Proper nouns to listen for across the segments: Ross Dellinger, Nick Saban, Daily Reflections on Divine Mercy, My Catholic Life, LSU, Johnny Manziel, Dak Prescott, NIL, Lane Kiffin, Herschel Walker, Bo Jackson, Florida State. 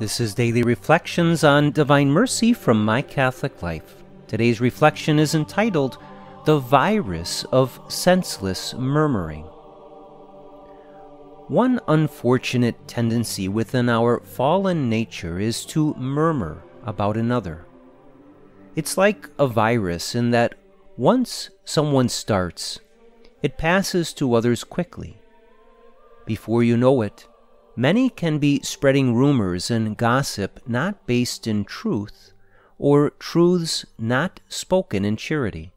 This is Daily Reflections on Divine Mercy from My Catholic Life. Today's reflection is entitled, The Virus of Senseless Murmuring. One unfortunate tendency within our fallen nature is to murmur about another. It's like a virus in that once someone starts, it passes to others quickly. Before you know it, many can be spreading rumors and gossip not based in truth, or truths not spoken in charity.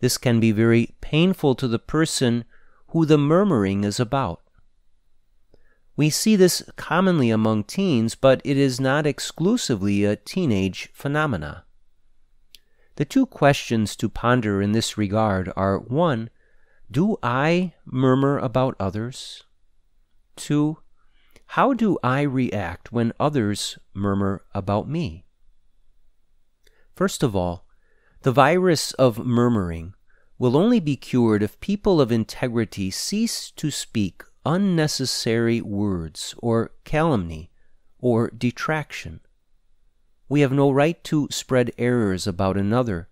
This can be very painful to the person who the murmuring is about. We see this commonly among teens, but it is not exclusively a teenage phenomena. The two questions to ponder in this regard are, 1. Do I murmur about others? 2. How do I react when others murmur about me? First of all, the virus of murmuring will only be cured if people of integrity cease to speak unnecessary words or calumny or detraction. We have no right to spread errors about another,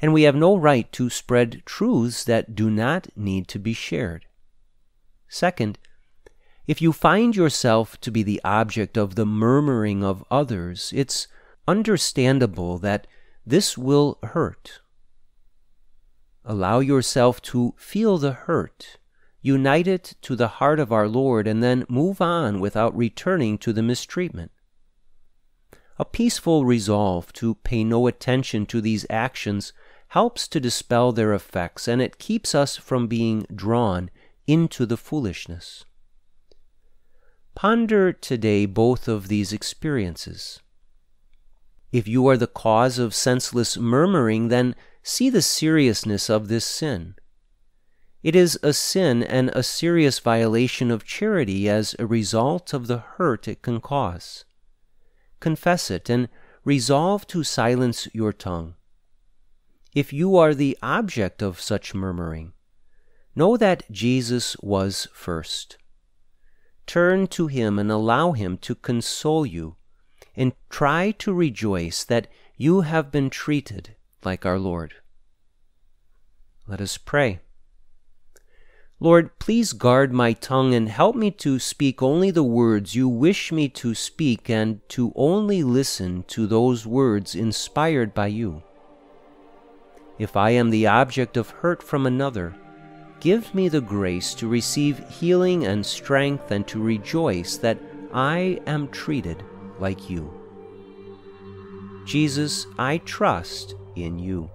and we have no right to spread truths that do not need to be shared. Second, if you find yourself to be the object of the murmuring of others, it's understandable that this will hurt. Allow yourself to feel the hurt, unite it to the heart of our Lord, and then move on without returning to the mistreatment. A peaceful resolve to pay no attention to these actions helps to dispel their effects, and it keeps us from being drawn into the foolishness. Ponder today both of these experiences. If you are the cause of senseless murmuring, then see the seriousness of this sin. It is a sin and a serious violation of charity as a result of the hurt it can cause. Confess it and resolve to silence your tongue. If you are the object of such murmuring, know that Jesus was first. Turn to Him and allow Him to console you, and try to rejoice that you have been treated like our Lord. Let us pray. Lord, please guard my tongue and help me to speak only the words you wish me to speak and to only listen to those words inspired by you. If I am the object of hurt from another, give me the grace to receive healing and strength and to rejoice that I am treated like you. Jesus, I trust in you.